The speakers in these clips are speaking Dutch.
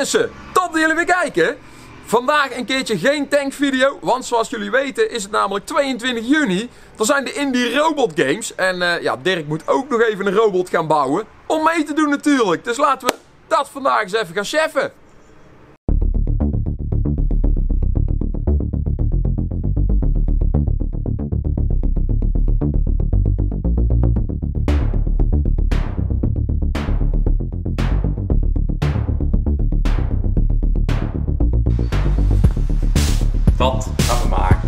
mensen, top dat jullie weer kijken. Vandaag een keertje geen tankvideo, want zoals jullie weten is het namelijk 22 juni. Dan zijn de INDI Robot Games en ja, Dirk moet ook nog even een robot gaan bouwen om mee te doen natuurlijk. Dus laten we dat vandaag eens even gaan cheffen. Dat gaan we maken.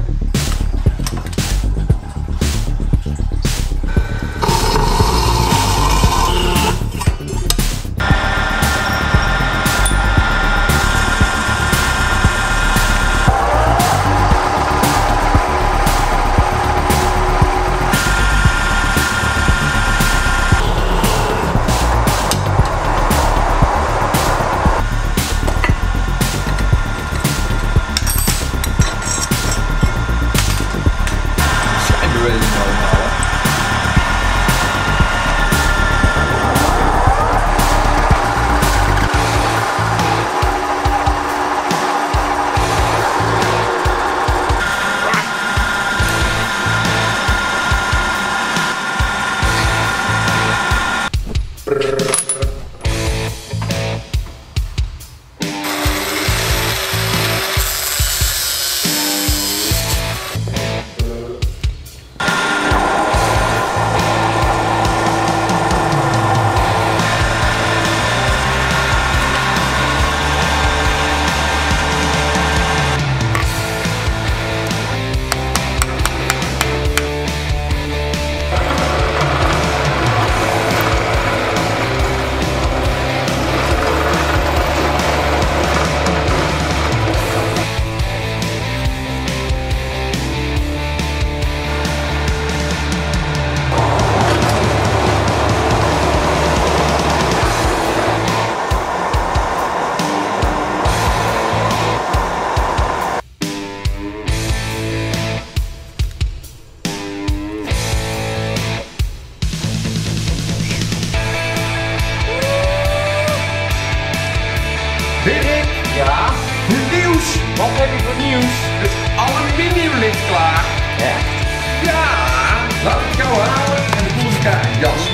Wat heb ik voor nieuws? Het aluminium ligt klaar. Echt? Ja! Laat het jou halen en de koelkast jas.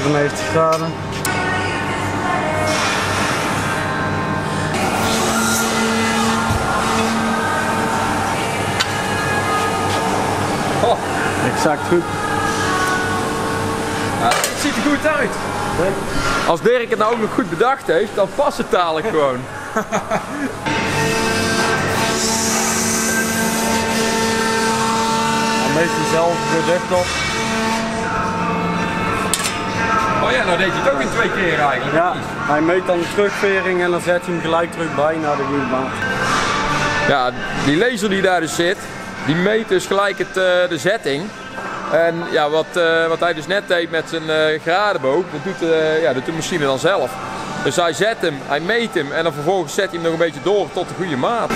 ,94 graden. Oh, exact goed. Nou, het ziet er goed uit. Als Dirk het nou ook nog goed bedacht heeft, dan past het dadelijk gewoon. Meestal zelf de desktop. Oh ja, nou deed je het ook in 2 keer eigenlijk. Ja, hij meet dan de terugvering en dan zet hij hem gelijk terug bij naar de wielbaan. Ja, die laser die daar dus zit, die meet dus gelijk de zetting. En ja, wat hij dus net deed met zijn gradenboog, dat doet de machine dan zelf. Dus hij zet hem, hij meet hem en dan vervolgens zet hij hem nog een beetje door tot de goede maat.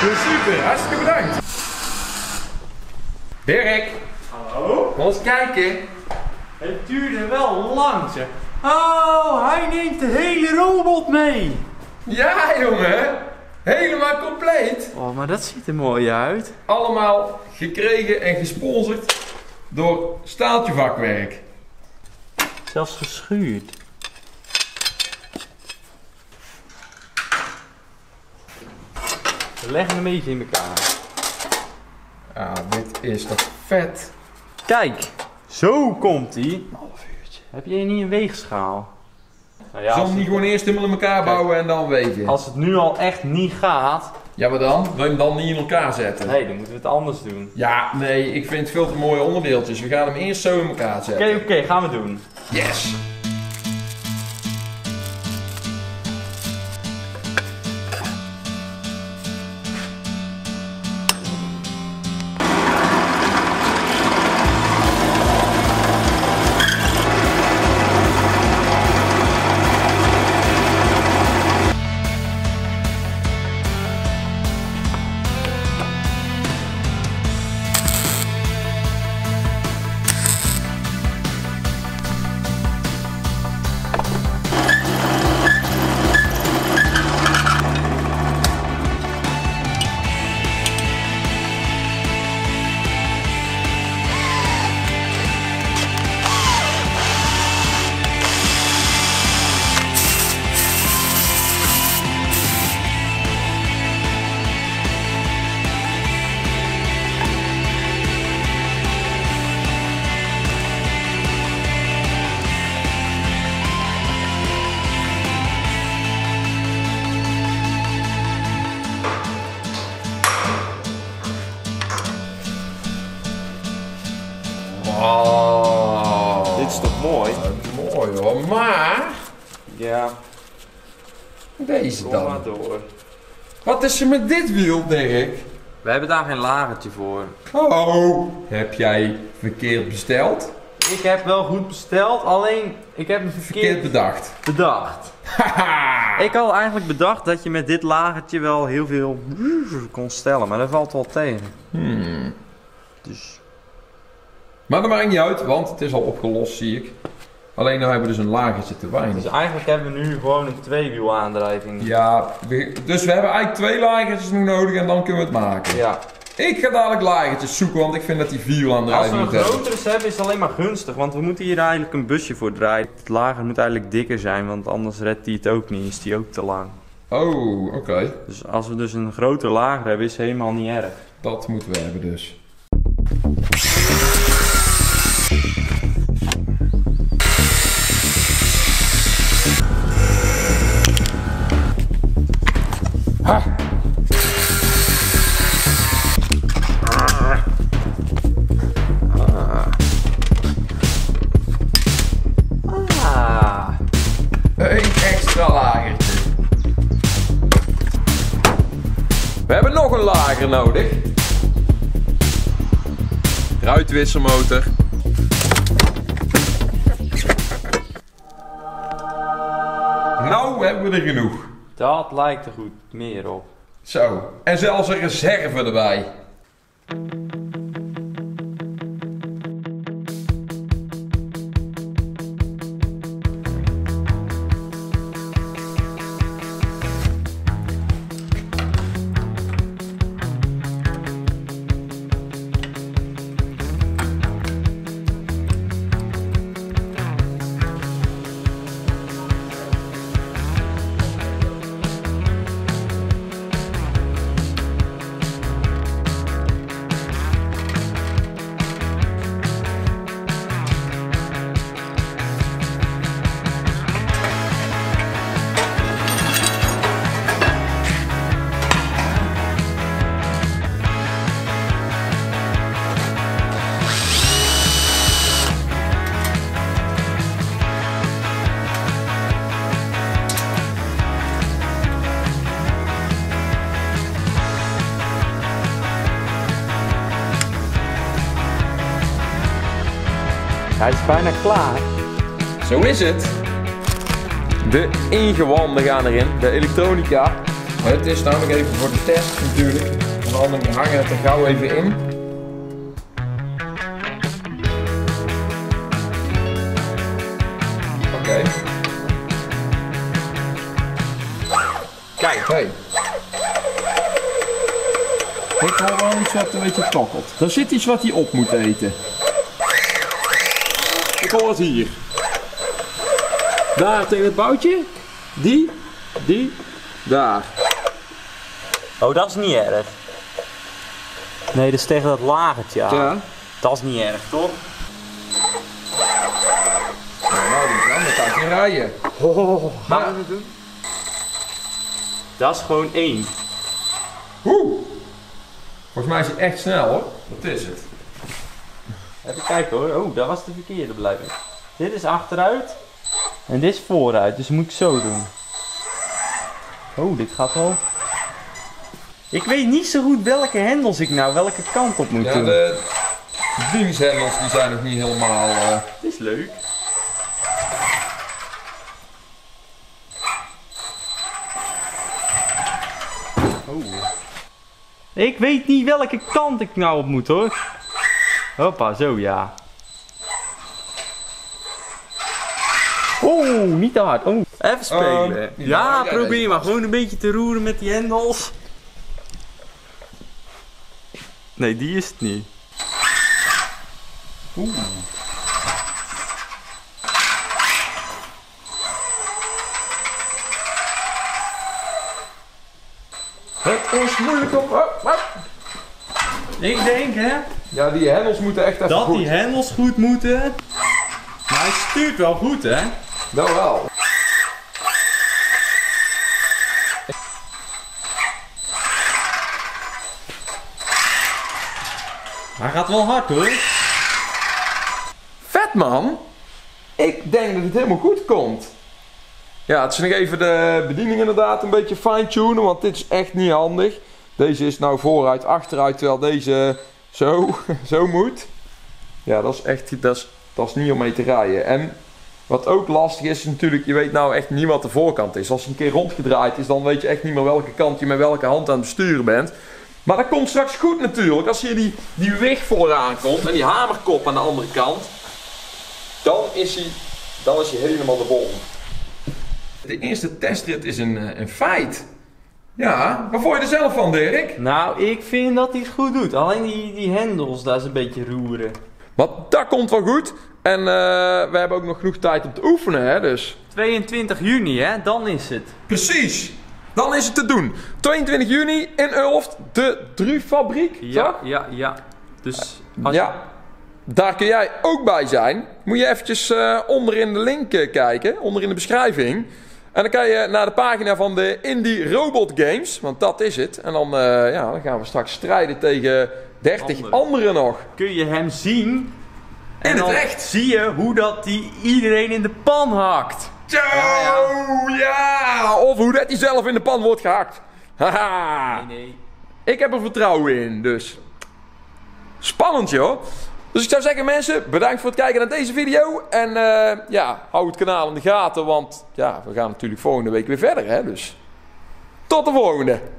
Super, hartstikke bedankt. Dirk. Hallo. Kom eens kijken. Het duurde wel lang zeg. Oh, hij neemt de hele robot mee. Ja jongen. Helemaal compleet. Oh, maar dat ziet er mooi uit. Allemaal gekregen en gesponsord door Staaltjevakwerk. Zelfs geschuurd. Leg hem een beetje in elkaar. Ah, dit is toch vet. Kijk, zo komt hij. Een half uurtje. Heb je niet een weegschaal? Nou ja, zal hem niet gewoon eerst helemaal in elkaar bouwen en dan weet je. Als het nu al echt niet gaat... Ja, maar dan? Wil je hem dan niet in elkaar zetten? Nee, dan moeten we het anders doen. Ja, nee, ik vind het veel te mooie onderdeeltjes. We gaan hem eerst zo in elkaar zetten. Oké, oké, gaan we doen. Yes! Oh. Dit is toch mooi? Mooi hoor, maar... Ja. Deze dan. Kom maar door. Wat is er met dit wiel, Dirk? We hebben daar geen lagertje voor. Oh, heb jij verkeerd besteld? Ik heb wel goed besteld, alleen ik heb hem verkeerd bedacht. Ik had eigenlijk bedacht dat je met dit lagertje wel heel veel kon stellen, maar dat valt wel tegen. Dus... Maar dat maakt niet uit, want het is al opgelost, zie ik. Alleen nou hebben we dus een lagertje te weinig. Dus eigenlijk hebben we nu gewoon een tweewiel aandrijving. Ja, dus we hebben eigenlijk twee lagertjes nu nodig en dan kunnen we het maken. Ja. Ik ga dadelijk lagertjes zoeken, want ik vind dat die vierwiel aandrijving moet hebben. Als we een grotere hebben is het alleen maar gunstig, want we moeten hier eigenlijk een busje voor draaien. Het lager moet eigenlijk dikker zijn, want anders redt die het ook niet, is die ook te lang. Oh, oké. Dus als we dus een groter lager hebben is het helemaal niet erg. Dat moeten we hebben dus. Een extra lagertje. We hebben nog een lager nodig. Ruitwisselmotor. Nou hebben we er genoeg. Dat lijkt er goed meer op. Zo, en zelfs een reserve erbij. Hij is bijna klaar. Zo is het. De ingewanden gaan erin, de elektronica. Maar het is namelijk even voor de test natuurlijk. Want anders hangen het er gauw even in. Oké. Kijk. Hey. Ik hoor wel iets wat een beetje tokkelt. Er zit iets wat hij op moet eten. Ik hoor het hier. Daar tegen het boutje. Die, daar. Oh, dat is niet erg. Nee, dat is tegen dat lagertje aan. Ja. Dat is niet erg, toch? Nou, die andere kan niet rijden. Wat gaan we doen? Dat is gewoon 1. Oeh! Volgens mij is het echt snel hoor. Wat is het? Even kijken hoor. Oh, dat was de verkeerde blijkbaar. Dit is achteruit. En dit is vooruit. Dus moet ik zo doen. Oh, dit gaat wel. Ik weet niet zo goed welke hendels ik nou welke kant op moet doen. De diensthendels die zijn nog niet helemaal... Dit is leuk. Oh. Ik weet niet welke kant ik nou op moet hoor. Hoppa, zo ja. Oh, niet te hard. Oh. Even spelen. Ja, probeer maar gewoon een beetje te roeren met die hendels. Nee, die is het niet. Oeh. Het is moeilijk om... Ik denk hè. Ja, die hendels moeten echt even dat goed. Dat die hendels goed moeten. Maar hij stuurt wel goed hè. Dat wel. Hij gaat wel hard hoor. Vet man. Ik denk dat het helemaal goed komt. Ja, het is nog even de bediening inderdaad een beetje fine-tunen. Want dit is echt niet handig. Deze is nou vooruit, achteruit. Terwijl deze zo moet. Ja, dat is echt dat is niet om mee te rijden. En wat ook lastig is natuurlijk. Je weet nou echt niet wat de voorkant is. Als het een keer rondgedraaid is. Dan weet je echt niet meer welke kant je met welke hand aan het besturen bent. Maar dat komt straks goed natuurlijk. Als hier die weg vooraan komt en die hamerkop aan de andere kant, dan is hij helemaal de bol. De eerste testrit is een feit. Ja, wat vond je er zelf van, Dirk? Nou, ik vind dat hij het goed doet. Alleen die hendels, daar is een beetje roeren. Want dat komt wel goed. En we hebben ook nog genoeg tijd om te oefenen, hè, dus. 22 juni, hè, dan is het. Precies. Dan is het te doen. 22 juni in Ulft, de Drufabriek, toch? Ja. Dus als daar kun jij ook bij zijn. Moet je eventjes onder in de link kijken, onder in de beschrijving. En dan kan je naar de pagina van de INDI Robot Games, want dat is het. En dan, dan gaan we straks strijden tegen 30 anderen nog. Kun je hem zien? En dan echt zie je hoe dat die iedereen in de pan hakt. Ja! Of hoe dat hij zelf in de pan wordt gehakt. Haha! Nee. Ik heb er vertrouwen in, dus. Spannend, joh. Dus ik zou zeggen, mensen, bedankt voor het kijken naar deze video. En hou het kanaal in de gaten, want we gaan natuurlijk volgende week weer verder, hè. Dus tot de volgende!